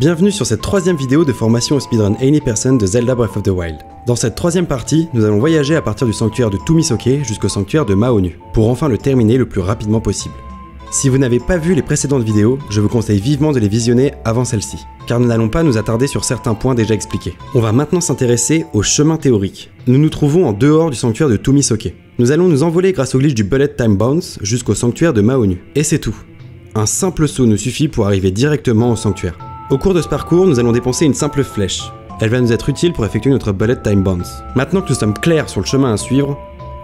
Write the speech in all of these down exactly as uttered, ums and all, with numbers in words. Bienvenue sur cette troisième vidéo de formation au speedrun eighty percent de Zelda Breath of the Wild. Dans cette troisième partie, nous allons voyager à partir du sanctuaire de Toumi'Soke jusqu'au sanctuaire de Ma'Ohnu, pour enfin le terminer le plus rapidement possible. Si vous n'avez pas vu les précédentes vidéos, je vous conseille vivement de les visionner avant celle-ci, car nous n'allons pas nous attarder sur certains points déjà expliqués. On va maintenant s'intéresser au chemin théorique. Nous nous trouvons en dehors du sanctuaire de Toumi'Soke. Nous allons nous envoler grâce au glitch du Bullet Time Bounce jusqu'au sanctuaire de Ma'Ohnu. Et c'est tout. Un simple saut nous suffit pour arriver directement au sanctuaire. Au cours de ce parcours, nous allons dépenser une simple flèche. Elle va nous être utile pour effectuer notre Bullet Time Bounce. Maintenant que nous sommes clairs sur le chemin à suivre,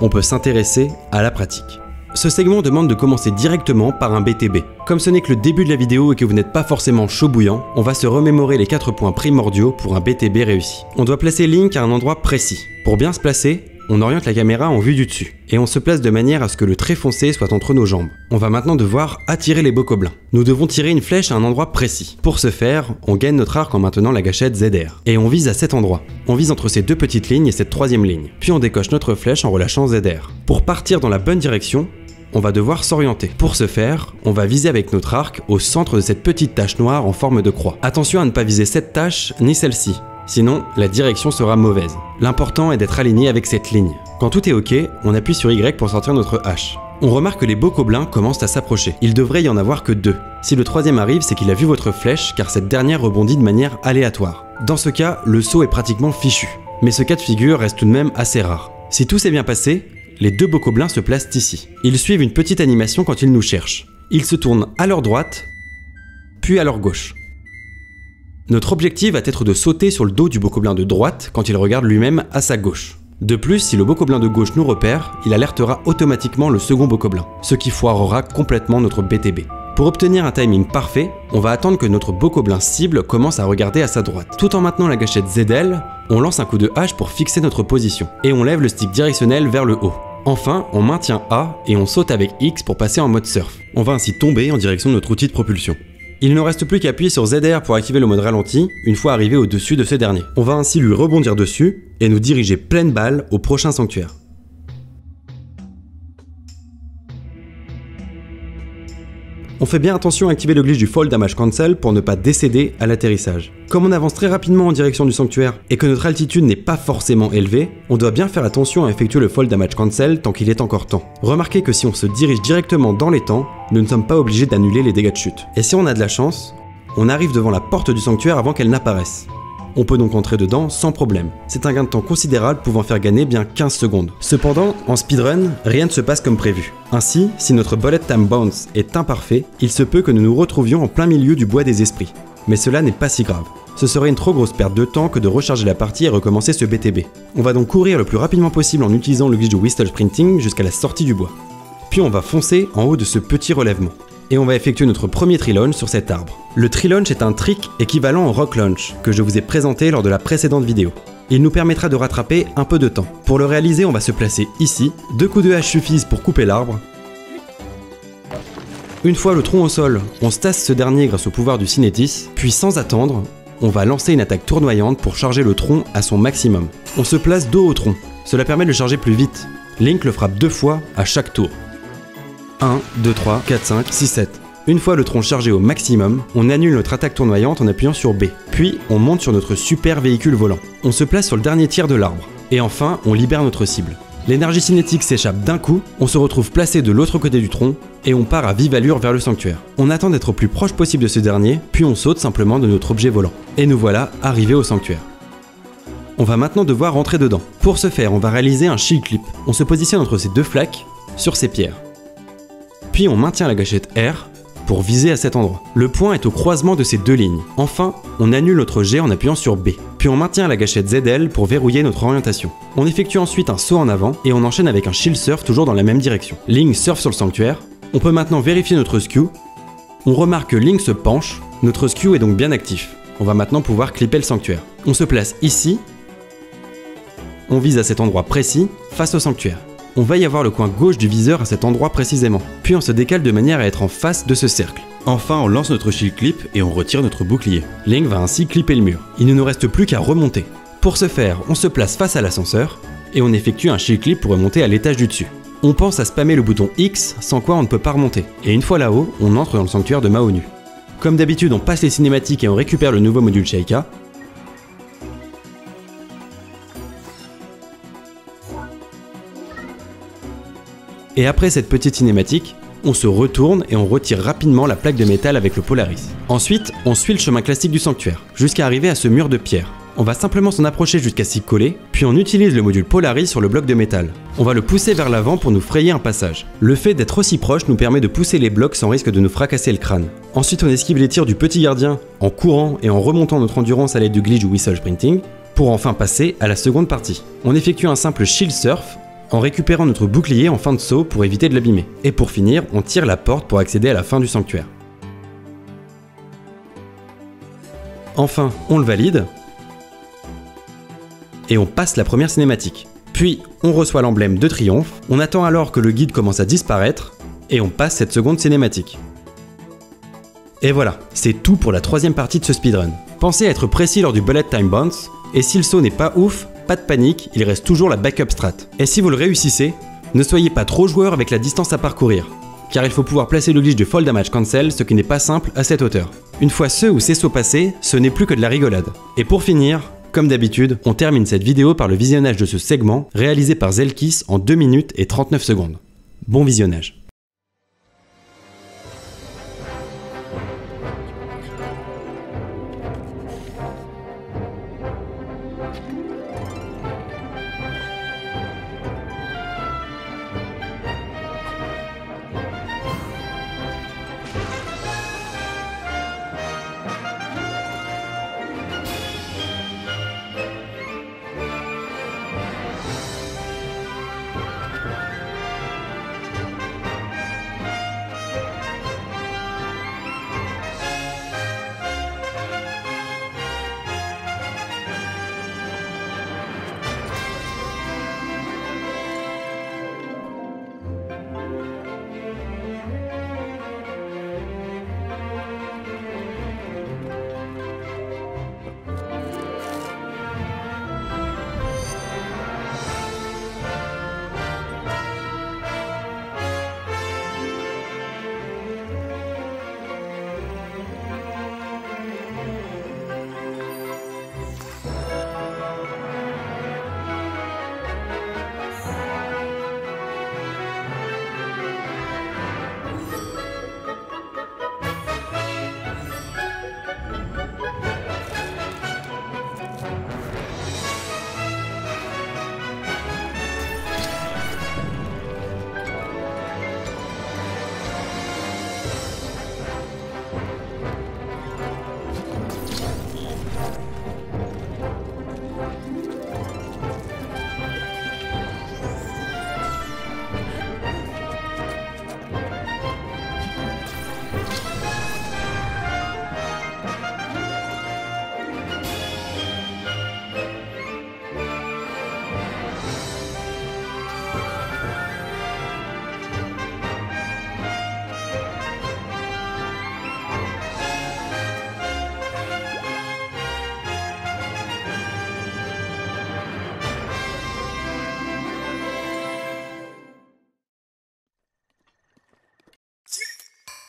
on peut s'intéresser à la pratique. Ce segment demande de commencer directement par un B T B. Comme ce n'est que le début de la vidéo et que vous n'êtes pas forcément chaud bouillant, on va se remémorer les quatre points primordiaux pour un B T B réussi. On doit placer Link à un endroit précis. Pour bien se placer, on oriente la caméra en vue du dessus, et on se place de manière à ce que le trait foncé soit entre nos jambes. On va maintenant devoir attirer les Bocoblins. Nous devons tirer une flèche à un endroit précis. Pour ce faire, on gagne notre arc en maintenant la gâchette Z R. Et on vise à cet endroit. On vise entre ces deux petites lignes et cette troisième ligne. Puis on décoche notre flèche en relâchant Z R. Pour partir dans la bonne direction, on va devoir s'orienter. Pour ce faire, on va viser avec notre arc au centre de cette petite tache noire en forme de croix. Attention à ne pas viser cette tache ni celle-ci, sinon la direction sera mauvaise. L'important est d'être aligné avec cette ligne. Quand tout est ok, on appuie sur Y pour sortir notre hache. On remarque que les Bocoblins commencent à s'approcher. Il devrait y en avoir que deux. Si le troisième arrive, c'est qu'il a vu votre flèche car cette dernière rebondit de manière aléatoire. Dans ce cas, le saut est pratiquement fichu. Mais ce cas de figure reste tout de même assez rare. Si tout s'est bien passé, les deux Bocoblins se placent ici. Ils suivent une petite animation quand ils nous cherchent. Ils se tournent à leur droite, puis à leur gauche. Notre objectif va être de sauter sur le dos du Bocoblin de droite quand il regarde lui-même à sa gauche. De plus, si le Bocoblin de gauche nous repère, il alertera automatiquement le second Bocoblin, ce qui foirera complètement notre B T B. Pour obtenir un timing parfait, on va attendre que notre Bocoblin cible commence à regarder à sa droite. Tout en maintenant la gâchette Z L, on lance un coup de hache pour fixer notre position, et on lève le stick directionnel vers le haut. Enfin, on maintient A et on saute avec X pour passer en mode surf. On va ainsi tomber en direction de notre outil de propulsion. Il ne reste plus qu'à appuyer sur Z R pour activer le mode ralenti une fois arrivé au-dessus de ce dernier. On va ainsi lui rebondir dessus et nous diriger pleine balle au prochain sanctuaire. On fait bien attention à activer le glitch du Fall Damage Cancel pour ne pas décéder à l'atterrissage. Comme on avance très rapidement en direction du sanctuaire et que notre altitude n'est pas forcément élevée, on doit bien faire attention à effectuer le Fall Damage Cancel tant qu'il est encore temps. Remarquez que si on se dirige directement dans les temps, nous ne sommes pas obligés d'annuler les dégâts de chute. Et si on a de la chance, on arrive devant la porte du sanctuaire avant qu'elle n'apparaisse. On peut donc entrer dedans sans problème. C'est un gain de temps considérable pouvant faire gagner bien quinze secondes. Cependant, en speedrun, rien ne se passe comme prévu. Ainsi, si notre Bullet Time Bounce est imparfait, il se peut que nous nous retrouvions en plein milieu du bois des esprits. Mais cela n'est pas si grave. Ce serait une trop grosse perte de temps que de recharger la partie et recommencer ce B T B. On va donc courir le plus rapidement possible en utilisant le glitch de Whistle Sprinting jusqu'à la sortie du bois. Puis on va foncer en haut de ce petit relèvement. Et on va effectuer notre premier tree launch sur cet arbre. Le tree launch est un trick équivalent au rock launch que je vous ai présenté lors de la précédente vidéo. Il nous permettra de rattraper un peu de temps. Pour le réaliser, on va se placer ici. Deux coups de hache suffisent pour couper l'arbre. Une fois le tronc au sol, on stasse ce dernier grâce au pouvoir du cinétis, puis sans attendre, on va lancer une attaque tournoyante pour charger le tronc à son maximum. On se place dos au tronc. Cela permet de le charger plus vite. Link le frappe deux fois à chaque tour. un, deux, trois, quatre, cinq, six, sept. Une fois le tronc chargé au maximum, on annule notre attaque tournoyante en appuyant sur B. Puis, on monte sur notre super véhicule volant. On se place sur le dernier tiers de l'arbre. Et enfin, on libère notre cible. L'énergie cinétique s'échappe d'un coup, on se retrouve placé de l'autre côté du tronc, et on part à vive allure vers le sanctuaire. On attend d'être au plus proche possible de ce dernier, puis on saute simplement de notre objet volant. Et nous voilà arrivés au sanctuaire. On va maintenant devoir rentrer dedans. Pour ce faire, on va réaliser un shield clip. On se positionne entre ces deux flaques, sur ces pierres. Puis on maintient la gâchette R pour viser à cet endroit. Le point est au croisement de ces deux lignes. Enfin, on annule notre G en appuyant sur B. Puis on maintient la gâchette Z L pour verrouiller notre orientation. On effectue ensuite un saut en avant et on enchaîne avec un shield surf toujours dans la même direction. Link surf sur le sanctuaire. On peut maintenant vérifier notre skew. On remarque que Link se penche. Notre skew est donc bien actif. On va maintenant pouvoir clipper le sanctuaire. On se place ici. On vise à cet endroit précis, face au sanctuaire. On va y avoir le coin gauche du viseur à cet endroit précisément, puis on se décale de manière à être en face de ce cercle. Enfin, on lance notre shield clip et on retire notre bouclier. Link va ainsi clipper le mur. Il ne nous reste plus qu'à remonter. Pour ce faire, on se place face à l'ascenseur et on effectue un shield clip pour remonter à l'étage du dessus. On pense à spammer le bouton X, sans quoi on ne peut pas remonter. Et une fois là-haut, on entre dans le sanctuaire de Ma'Ohnu. Comme d'habitude, on passe les cinématiques et on récupère le nouveau module Sheika. Et après cette petite cinématique, on se retourne et on retire rapidement la plaque de métal avec le Polaris. Ensuite, on suit le chemin classique du sanctuaire, jusqu'à arriver à ce mur de pierre. On va simplement s'en approcher jusqu'à s'y coller, puis on utilise le module Polaris sur le bloc de métal. On va le pousser vers l'avant pour nous frayer un passage. Le fait d'être aussi proche nous permet de pousser les blocs sans risque de nous fracasser le crâne. Ensuite, on esquive les tirs du petit gardien en courant et en remontant notre endurance à l'aide du glitch ou whistle sprinting, pour enfin passer à la seconde partie. On effectue un simple shield surf, en récupérant notre bouclier en fin de saut pour éviter de l'abîmer. Et pour finir, on tire la porte pour accéder à la fin du sanctuaire. Enfin, on le valide, et on passe la première cinématique. Puis, on reçoit l'emblème de triomphe, on attend alors que le guide commence à disparaître, et on passe cette seconde cinématique. Et voilà, c'est tout pour la troisième partie de ce speedrun. Pensez à être précis lors du Bullet Time Bounce, et si le saut n'est pas ouf, pas de panique, il reste toujours la backup strat. Et si vous le réussissez, ne soyez pas trop joueur avec la distance à parcourir, car il faut pouvoir placer le glitch de Fall Damage Cancel, ce qui n'est pas simple à cette hauteur. Une fois ce ou ces sauts passés, ce n'est plus que de la rigolade. Et pour finir, comme d'habitude, on termine cette vidéo par le visionnage de ce segment réalisé par Zelkys en deux minutes et trente-neuf secondes. Bon visionnage.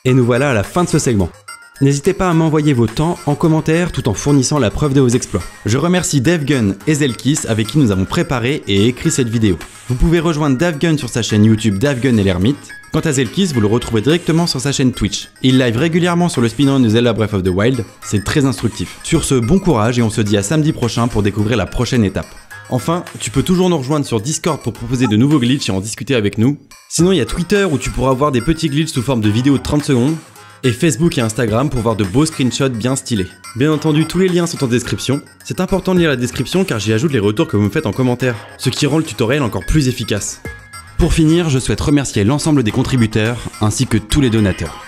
Et nous voilà à la fin de ce segment. N'hésitez pas à m'envoyer vos temps en commentaire tout en fournissant la preuve de vos exploits. Je remercie Davgen et Zelkys avec qui nous avons préparé et écrit cette vidéo. Vous pouvez rejoindre Davgen sur sa chaîne YouTube Davgen et l'ermite. Quant à Zelkys, vous le retrouvez directement sur sa chaîne Twitch. Il live régulièrement sur le speedrun de Zelda Breath of the Wild, c'est très instructif. Sur ce, bon courage et on se dit à samedi prochain pour découvrir la prochaine étape. Enfin, tu peux toujours nous rejoindre sur Discord pour proposer de nouveaux glitchs et en discuter avec nous. Sinon, il y a Twitter où tu pourras voir des petits glitchs sous forme de vidéos de trente secondes. Et Facebook et Instagram pour voir de beaux screenshots bien stylés. Bien entendu, tous les liens sont en description. C'est important de lire la description car j'y ajoute les retours que vous me faites en commentaire, ce qui rend le tutoriel encore plus efficace. Pour finir, je souhaite remercier l'ensemble des contributeurs ainsi que tous les donateurs.